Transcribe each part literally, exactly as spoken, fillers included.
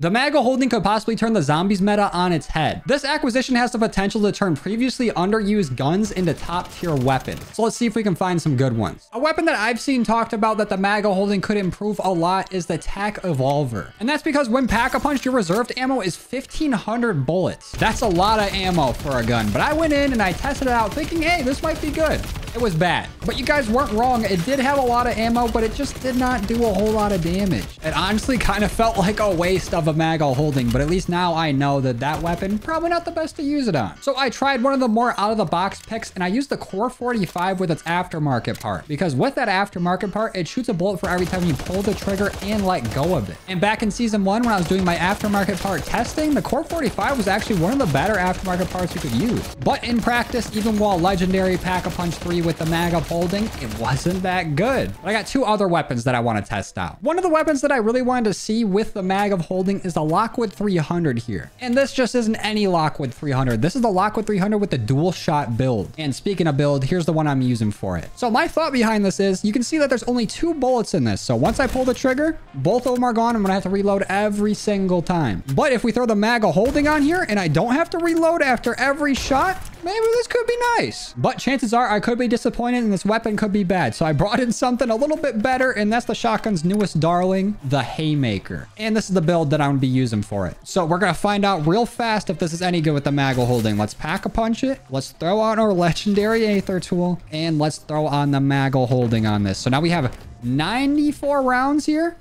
The Mag of Holding could possibly turn the zombies meta on its head. This acquisition has the potential to turn previously underused guns into top tier weapons. So let's see if we can find some good ones. A weapon that I've seen talked about that the Mag of Holding could improve a lot is the Tac Evolver. And that's because when pack-a-punch, your reserved ammo is fifteen hundred bullets. That's a lot of ammo for a gun, but I went in and I tested it out thinking, hey, this might be good. It was bad, but you guys weren't wrong. It did have a lot of ammo, but it just did not do a whole lot of damage. It honestly kind of felt like a waste of a Mag of Holding, but at least now I know that that weapon, probably not the best to use it on. So I tried one of the more out of the box picks and I used the Core forty-five with its aftermarket part, because with that aftermarket part, it shoots a bullet for every time you pull the trigger and let go of it. And back in season one, when I was doing my aftermarket part testing, the Core forty-five was actually one of the better aftermarket parts you could use. But in practice, even while legendary Pack-a-Punch three with the Mag of Holding, it wasn't that good. But I got two other weapons that I want to test out. One of the weapons that I really wanted to see with the Mag of Holding is the Lockwood three hundred here. And this just isn't any Lockwood three hundred. This is the Lockwood three hundred with the dual shot build. And speaking of build, here's the one I'm using for it. So my thought behind this is you can see that there's only two bullets in this. So once I pull the trigger, both of them are gone. I'm going to have to reload every single time. But if we throw the Mag of Holding on here and I don't have to reload after every shot, maybe this could be nice. But chances are I could be disappointed and this weapon could be bad. So I brought in something a little bit better, and that's the shotgun's newest darling, the Haymaker. And this is the build that I'm going to be using for it. So we're going to find out real fast if this is any good with the Mag of Holding. Let's pack-a-punch it. Let's throw out our legendary Aether tool, and let's throw on the Mag of Holding on this. So now we have ninety-four rounds here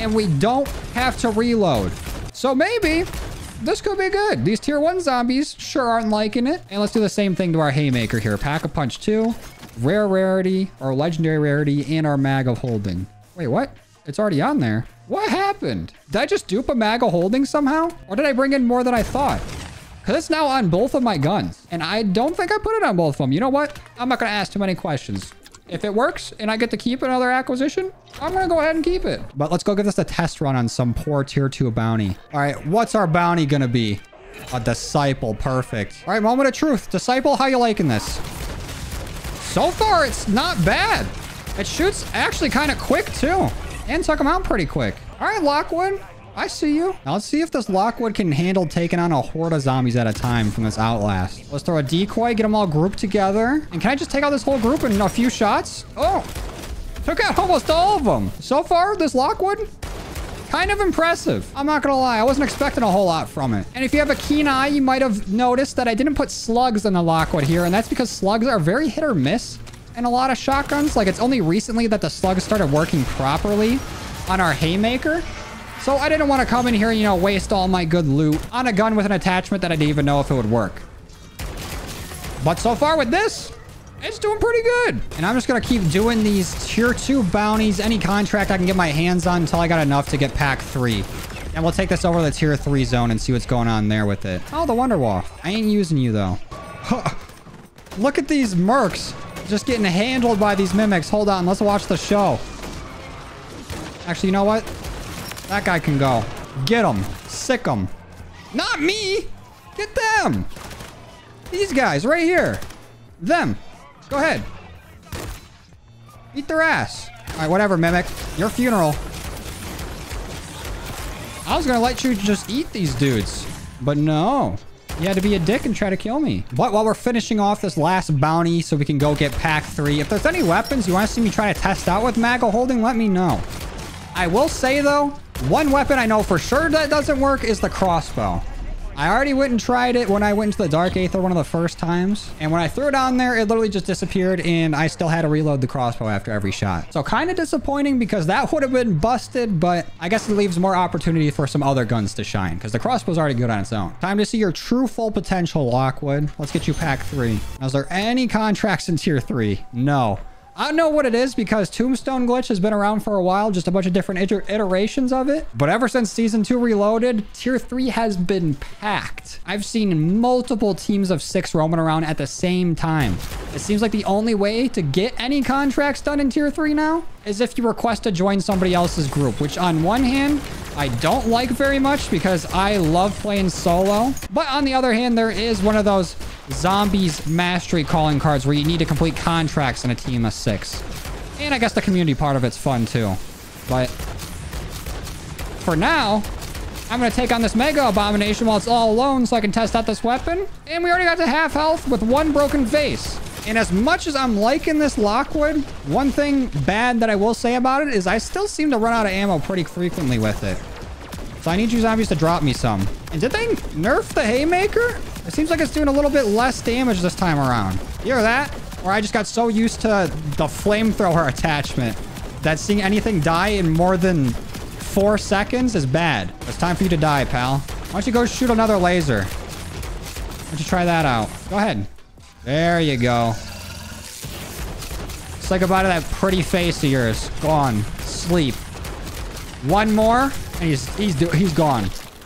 and we don't have to reload. So maybe this could be good. These tier one zombies sure aren't liking it. And let's do the same thing to our Haymaker here. Pack-a-punch two, rare rarity, or legendary rarity, and our Mag of Holding. Wait, what? It's already on there. What happened? Did I just dupe a Mag of Holding somehow? Or did I bring in more than I thought? Because it's now on both of my guns. And I don't think I put it on both of them. You know what? I'm not going to ask too many questions. If it works and I get to keep another acquisition, I'm going to go ahead and keep it. But let's go give this a test run on some poor tier two bounty. All right, what's our bounty going to be? A Disciple, perfect. All right, moment of truth. Disciple, how you liking this? So far, it's not bad. It shoots actually kind of quick too. And took him out pretty quick. All right, Lockwood, I see you. Now let's see if this Lockwood can handle taking on a horde of zombies at a time from this Outlast. Let's throw a decoy, get them all grouped together. And can I just take out this whole group in a few shots? Oh, took out almost all of them. So far, this Lockwood, kind of impressive. I'm not gonna lie, I wasn't expecting a whole lot from it. And if you have a keen eye, you might have noticed that I didn't put slugs in the Lockwood here, and that's because slugs are very hit or miss in a lot of shotguns. Like, it's only recently that the slugs started working properly on our Haymaker. So I didn't want to come in here and, you know, waste all my good loot on a gun with an attachment that I didn't even know if it would work. But so far with this, it's doing pretty good. And I'm just going to keep doing these tier two bounties, any contract I can get my hands on, until I got enough to get pack three. And we'll take this over to the tier three zone and see what's going on there with it. Oh, the Wonder Wolf. I ain't using you, though. Huh. Look at these mercs just getting handled by these mimics. Hold on. Let's watch the show. Actually, you know what? That guy can go. Get him. Sick him. Not me. Get them. These guys right here. Them. Go ahead. Eat their ass. All right, whatever, Mimic. Your funeral. I was going to let you just eat these dudes, but no. You had to be a dick and try to kill me. But while we're finishing off this last bounty so we can go get pack three, if there's any weapons you want to see me try to test out with Mag of Holding, let me know. I will say, though, one weapon I know for sure that doesn't work is the crossbow. I already went and tried it when I went into the Dark Aether one of the first times. And when I threw it on there, it literally just disappeared, and I still had to reload the crossbow after every shot. So kind of disappointing, because that would have been busted, but I guess it leaves more opportunity for some other guns to shine, because the crossbow's already good on its own. Time to see your true full potential, Lockwood. Let's get you pack three. Now, is there any contracts in tier three? No. I don't know what it is, because Tombstone Glitch has been around for a while, just a bunch of different iter iterations of it. But ever since Season two Reloaded, Tier three has been packed. I've seen multiple teams of six roaming around at the same time. It seems like the only way to get any contracts done in Tier three now is if you request to join somebody else's group, which on one hand, I don't like very much, because I love playing solo. But on the other hand, there is one of those zombies mastery calling cards where you need to complete contracts in a team of six. And I guess the community part of it's fun too. But for now, I'm going to take on this Mega Abomination while it's all alone so I can test out this weapon. And we already got to half health with one broken face. And as much as I'm liking this Lockwood, one thing bad that I will say about it is I still seem to run out of ammo pretty frequently with it. So I need you zombies to drop me some. And did they nerf the Haymaker? It seems like it's doing a little bit less damage this time around. You hear that? Or I just got so used to the Flamethrower attachment that seeing anything die in more than four seconds is bad. It's time for you to die, pal. Why don't you go shoot another laser? Why don't you try that out? Go ahead. There you go. Say goodbye to that pretty face of yours. Gone. Sleep. One more, and he's he's he's gone.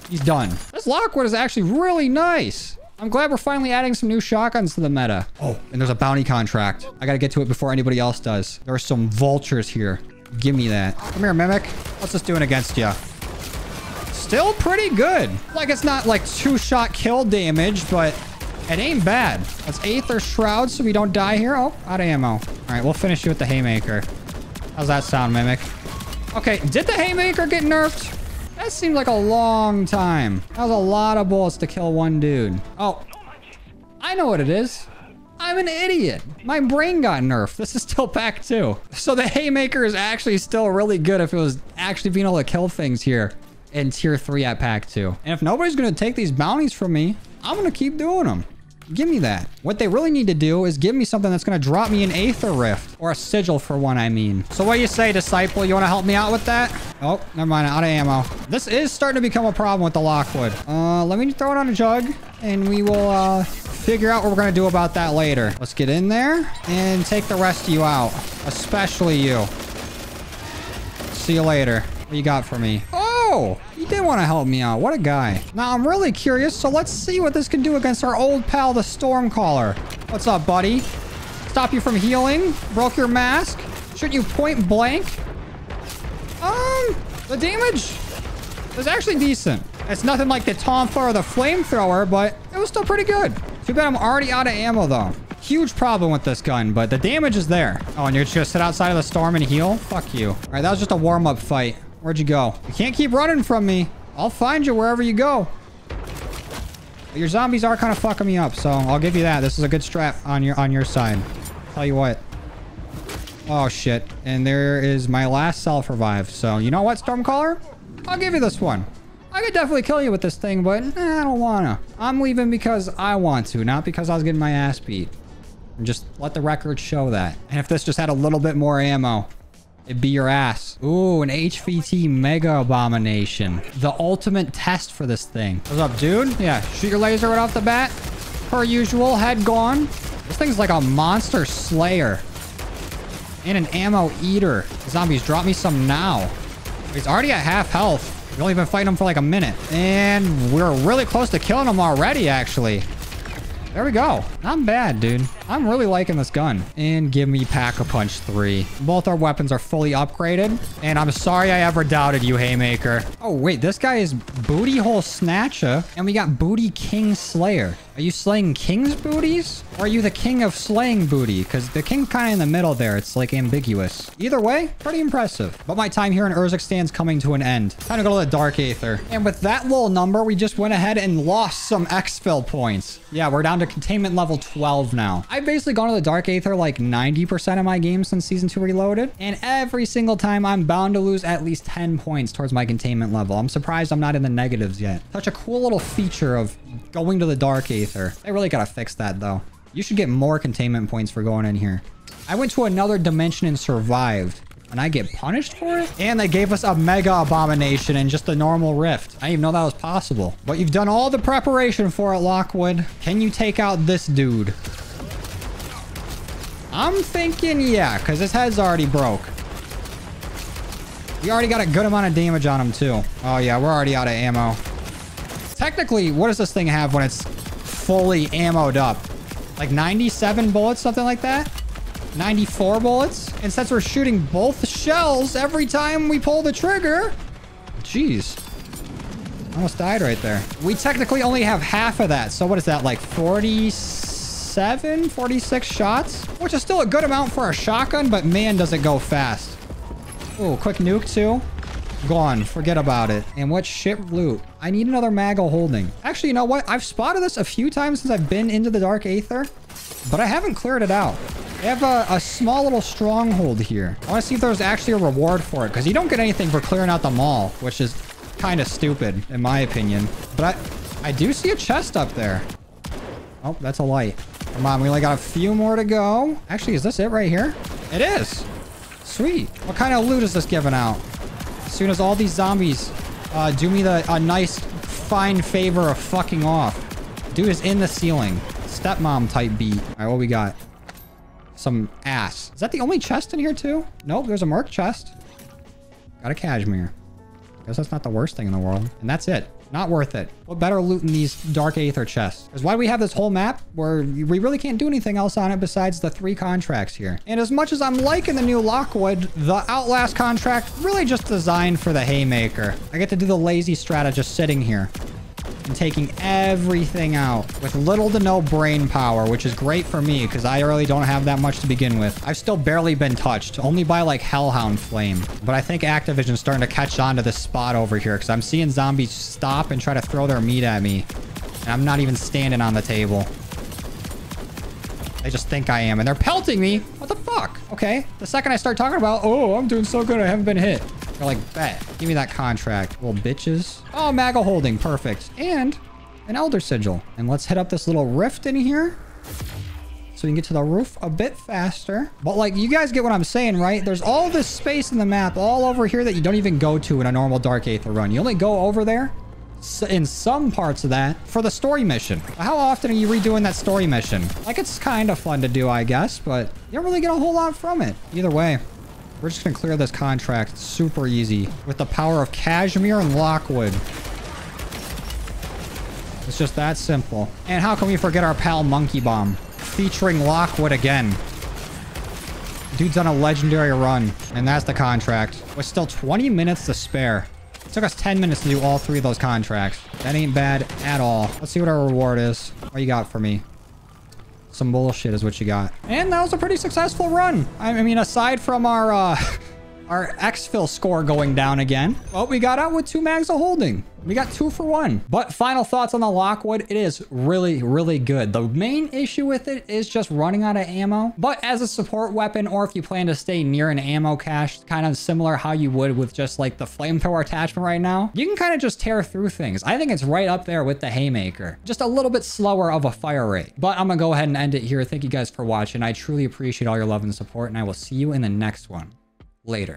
He's done. This Lockwood is actually really nice. I'm glad we're finally adding some new shotguns to the meta. Oh, and there's a bounty contract. I gotta get to it before anybody else does. There are some vultures here. Give me that. Come here, Mimic. What's this doing against you? Still pretty good. Like, it's not like two-shot kill damage, but it ain't bad. That's Aether Shroud, so we don't die here. Oh, out of ammo. All right, we'll finish you with the Haymaker. How's that sound, Mimic? Okay, did the Haymaker get nerfed? That seemed like a long time. That was a lot of bullets to kill one dude. Oh, I know what it is. I'm an idiot. My brain got nerfed. This is still pack two. So the Haymaker is actually still really good if it was actually being able to kill things here in tier three at pack two. And if nobody's going to take these bounties from me, I'm going to keep doing them. Give me that. What they really need to do is give me something that's going to drop me an Aether Rift or a Sigil for one, I mean. So what do you say, Disciple? You want to help me out with that? Oh, never mind. Out of ammo. This is starting to become a problem with the Lockwood. Uh, let me throw it on a jug and we will uh, figure out what we're going to do about that later. Let's get in there and take the rest of you out, especially you. See you later. What you got for me? Oh! Oh, he did want to help me out. What a guy. Now, I'm really curious, so let's see what this can do against our old pal, the Stormcaller. What's up, buddy? Stop you from healing? Broke your mask? Shoot you point blank? Um, the damage is actually decent. It's nothing like the Taunt thrower or the Flamethrower, but it was still pretty good. Too bad I'm already out of ammo, though. Huge problem with this gun, but the damage is there. Oh, and you're just gonna sit outside of the storm and heal? Fuck you. All right, that was just a warm-up fight. Where'd you go? You can't keep running from me. I'll find you wherever you go. But your zombies are kind of fucking me up, so I'll give you that. This is a good strat on your on your side. Tell you what. Oh, shit. And there is my last self-revive. So, you know what, Stormcaller? I'll give you this one. I could definitely kill you with this thing, but eh, I don't wanna. I'm leaving because I want to, not because I was getting my ass beat. And just let the record show that. And if this just had a little bit more ammo, it'd be your ass. Ooh, an H V T Mega Abomination. The ultimate test for this thing. What's up, dude? Yeah, shoot your laser right off the bat. Per usual, head gone. This thing's like a monster slayer. And an ammo eater. Zombies, drop me some now. He's already at half health. We've only been fighting him for like a minute. And we're really close to killing him already, actually. There we go. Not bad, dude. I'm really liking this gun. And give me Pack-a-Punch three. Both our weapons are fully upgraded. And I'm sorry I ever doubted you, Haymaker. Oh, wait. This guy is Booty Hole Snatcher. And we got Booty King Slayer. Are you slaying king's booties? Or are you the king of slaying booty? Because the king's kind of in the middle there. It's like ambiguous. Either way, pretty impressive. But my time here in Urzikstan is coming to an end. Time to go to the Dark Aether. And with that little number, we just went ahead and lost some exfil points. Yeah, we're down to containment level twelve now. I've basically gone to the Dark Aether like ninety percent of my games since Season two Reloaded. And every single time, I'm bound to lose at least ten points towards my containment level. I'm surprised I'm not in the negatives yet. Such a cool little feature of going to the Dark Aether. They really gotta fix that, though. You should get more containment points for going in here. I went to another dimension and survived. And I get punished for it? And they gave us a Mega Abomination and just a normal rift. I didn't even know that was possible. But you've done all the preparation for it, Lockwood. Can you take out this dude? I'm thinking, yeah, because his head's already broke. We already got a good amount of damage on him, too. Oh, yeah, we're already out of ammo. Technically, what does this thing have when it's fully ammoed up? Like ninety-seven bullets, something like that? ninety-four bullets? And since we're shooting both shells every time we pull the trigger... Jeez. Almost died right there. We technically only have half of that. So what is that, like forty-seven, forty-six shots? Which is still a good amount for a shotgun, but man, does it go fast. Oh, quick nuke, too. Gone. Forget about it. And what ship loot? I need another Mag of Holding. Actually, you know what? I've spotted this a few times since I've been into the Dark Aether, but I haven't cleared it out. I have a, a small little stronghold here. I want to see if there's actually a reward for it, because you don't get anything for clearing out the mall, which is kind of stupid, in my opinion. But I, I do see a chest up there. Oh, that's a light. Come on, we only got a few more to go. Actually, is this it right here? It is. Sweet. What kind of loot is this giving out? As soon as all these zombies uh, do me the a nice, fine favor of fucking off. Dude is in the ceiling. Stepmom type beat. All right, what we got? Some ass. Is that the only chest in here too? Nope, there's a merc chest. Got a Kashmir. Guess that's not the worst thing in the world. And that's it. Not worth it. What better loot in these Dark Aether chests? Because why do we have this whole map where we really can't do anything else on it besides the three contracts here? And as much as I'm liking the new Lockwood, the Outlast contract really just designed for the Haymaker. I get to do the lazy strat of just sitting here and taking everything out with little to no brain power, which is great for me because I really don't have that much to begin with. I've still barely been touched, only by like Hellhound Flame. But I think Activision's starting to catch on to this spot over here because I'm seeing zombies stop and try to throw their meat at me. And I'm not even standing on the table. They just think I am, and they're pelting me. What the fuck? Okay, the second I start talking about, oh, I'm doing so good, I haven't been hit. They're like, bet. Give me that contract, little bitches. Oh, Mag of Holding. Perfect. And an Elder Sigil. And let's hit up this little rift in here so we can get to the roof a bit faster. But, like, you guys get what I'm saying, right? There's all this space in the map all over here that you don't even go to in a normal Dark Aether run. You only go over there in some parts of that for the story mission. How often are you redoing that story mission? Like, it's kind of fun to do, I guess, but you don't really get a whole lot from it. Either way, we're just going to clear this contract super easy with the power of Kashmir and Lockwood. It's just that simple. And how can we forget our pal Monkey Bomb featuring Lockwood again? Dude's on a legendary run, and that's the contract. With still twenty minutes to spare. It took us ten minutes to do all three of those contracts. That ain't bad at all. Let's see what our reward is. What you got for me? Some bullshit is what you got. And that was a pretty successful run. I mean, aside from our uh, our exfil score going down again, well, we got out with two Mags of Holding. We got two for one. But final thoughts on the Lockwood. It is really, really good. The main issue with it is just running out of ammo. But as a support weapon, or if you plan to stay near an ammo cache, kind of similar how you would with just like the Flamethrower attachment right now, you can kind of just tear through things. I think it's right up there with the Haymaker. Just a little bit slower of a fire rate. But I'm going to go ahead and end it here. Thank you guys for watching. I truly appreciate all your love and support, and I will see you in the next one. Later.